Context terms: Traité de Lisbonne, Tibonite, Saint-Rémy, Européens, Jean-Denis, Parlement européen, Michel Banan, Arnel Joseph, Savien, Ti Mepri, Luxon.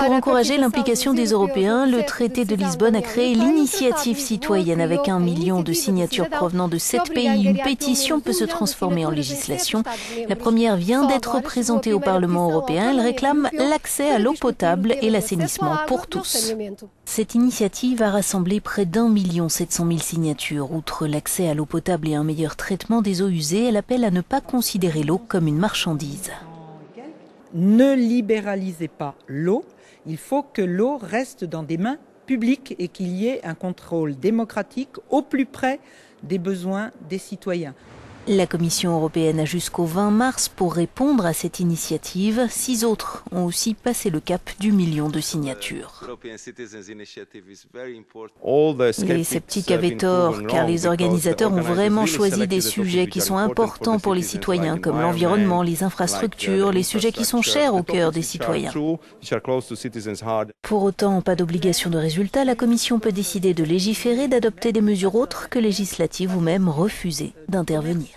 Pour encourager l'implication des Européens, le traité de Lisbonne a créé l'initiative citoyenne. Avec 1 million de signatures provenant de 7 pays, une pétition peut se transformer en législation. La première vient d'être présentée au Parlement européen. Elle réclame l'accès à l'eau potable et l'assainissement pour tous. Cette initiative a rassemblé près d'1,7 million de signatures. Outre l'accès à l'eau potable et un meilleur traitement des eaux usées, elle appelle à ne pas considérer l'eau comme une marchandise. Ne libéralisez pas l'eau, il faut que l'eau reste dans des mains publiques et qu'il y ait un contrôle démocratique au plus près des besoins des citoyens. La Commission européenne a jusqu'au 20 mars pour répondre à cette initiative. 6 autres ont aussi passé le cap du 1 million de signatures. Les sceptiques avaient tort, car les organisateurs ont vraiment choisi des sujets qui sont importants pour les citoyens, comme l'environnement, les infrastructures, les sujets qui sont chers au cœur des citoyens. Pour autant, pas d'obligation de résultat, la Commission peut décider de légiférer, d'adopter des mesures autres que législatives ou même refuser d'intervenir.